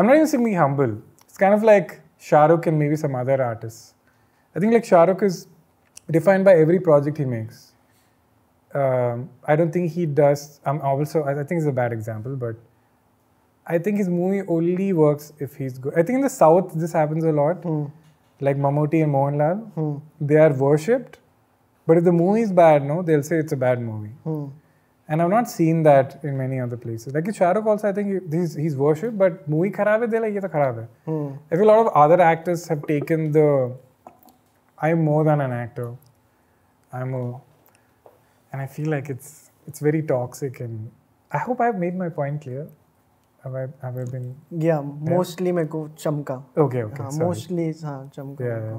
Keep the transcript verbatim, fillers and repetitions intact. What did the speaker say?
I'm not even saying be humble. It's kind of like Shah Rukh and maybe some other artists. I think like Shah Rukh is defined by every project he makes. Um, I don't think he does, I'm also, I think it's a bad example, but I think his movie only works if he's good. I think in the South, this happens a lot. Mm. Like Mamooti and Mohanlal, mm. they are worshipped. But if the movie is bad, no, they'll say it's a bad movie. Mm. And I've not seen that in many other places. Like Shah Rukh also, I think he's, he's worshipped, but movie kharaab hai, they're like, ye toh kharaab hai. Mm. I feel a lot of other actors have taken the, I'm more than an actor. I'm a, and I feel like it's, it's very toxic. And I hope I've made my point clear. Have I, have I been? Yeah, mostly I go chamka. Okay, okay. Uh, mostly, haan, chamka. Yeah, yeah.